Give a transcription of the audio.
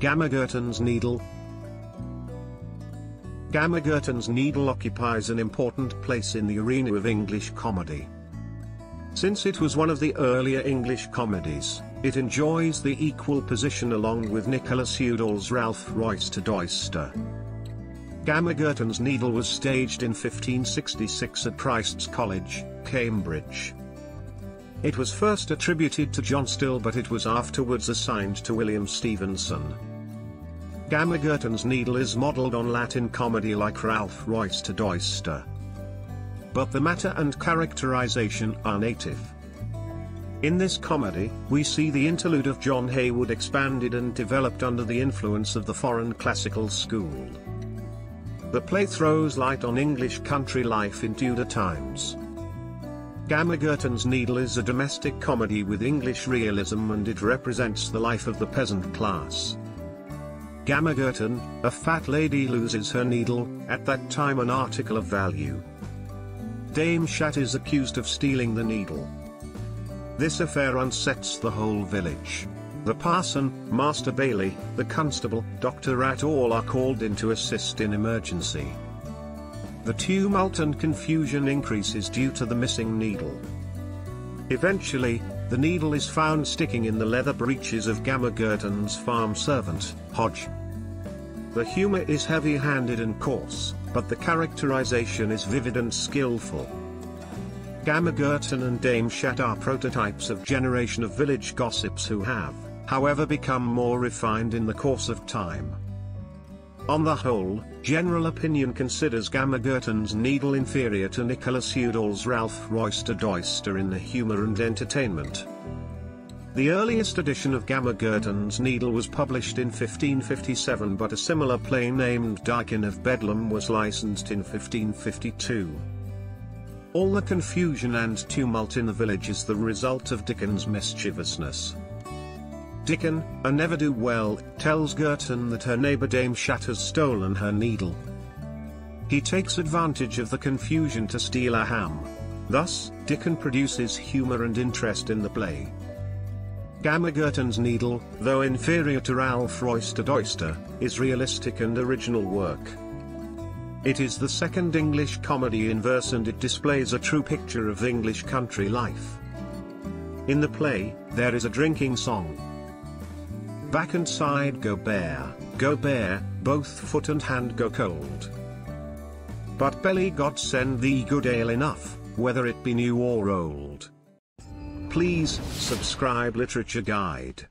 Gammer Gurton's Needle. Gammer Gurton's Needle occupies an important place in the arena of English comedy. Since it was one of the earlier English comedies, it enjoys the equal position along with Nicholas Udall's Ralph Roister Doister. Gammer Gurton's Needle was staged in 1566 at Christ's College, Cambridge. It was first attributed to John Still, but it was afterwards assigned to William Stevenson. Gammer Gurton's Needle is modelled on Latin comedy like Ralph Roister Doister, but the matter and characterization are native. In this comedy, we see the interlude of John Heywood expanded and developed under the influence of the foreign classical school. The play throws light on English country life in Tudor times. Gammer Gurton's Needle is a domestic comedy with English realism, and it represents the life of the peasant class. Gammer Gurton, a fat lady loses her needle, at that time an article of value. Dame Chat is accused of stealing the needle. This affair unsets the whole village. The parson, Master Bailey, the constable, Dr. Rattall are called in to assist in emergency. The tumult and confusion increases due to the missing needle. Eventually, the needle is found sticking in the leather breeches of Gammer Gurton's farm servant, Hodge. The humor is heavy-handed and coarse, but the characterization is vivid and skillful. Gammer Gurton and Dame Chat are prototypes of generation of village gossips who have, however, become more refined in the course of time. On the whole, general opinion considers Gammer Gurton's Needle inferior to Nicholas Udall's Ralph Roister Doister in the humor and entertainment. The earliest edition of Gammer Gurton's Needle was published in 1557, but a similar play named Dykin of Bedlam was licensed in 1552. All the confusion and tumult in the village is the result of Diccon's mischievousness. Diccon, a never-do-well, tells Gurton that her neighbor Dame Chat has stolen her needle. He takes advantage of the confusion to steal a ham. Thus, Diccon produces humor and interest in the play. Gammer Gurton's Needle, though inferior to Ralph Roister Doister, is realistic and original work. It is the second English comedy in verse, and it displays a true picture of English country life. In the play, there is a drinking song. Back and side go bare, both foot and hand go cold. But belly God send thee good ale enough, whether it be new or old. Please, subscribe Literature Guide.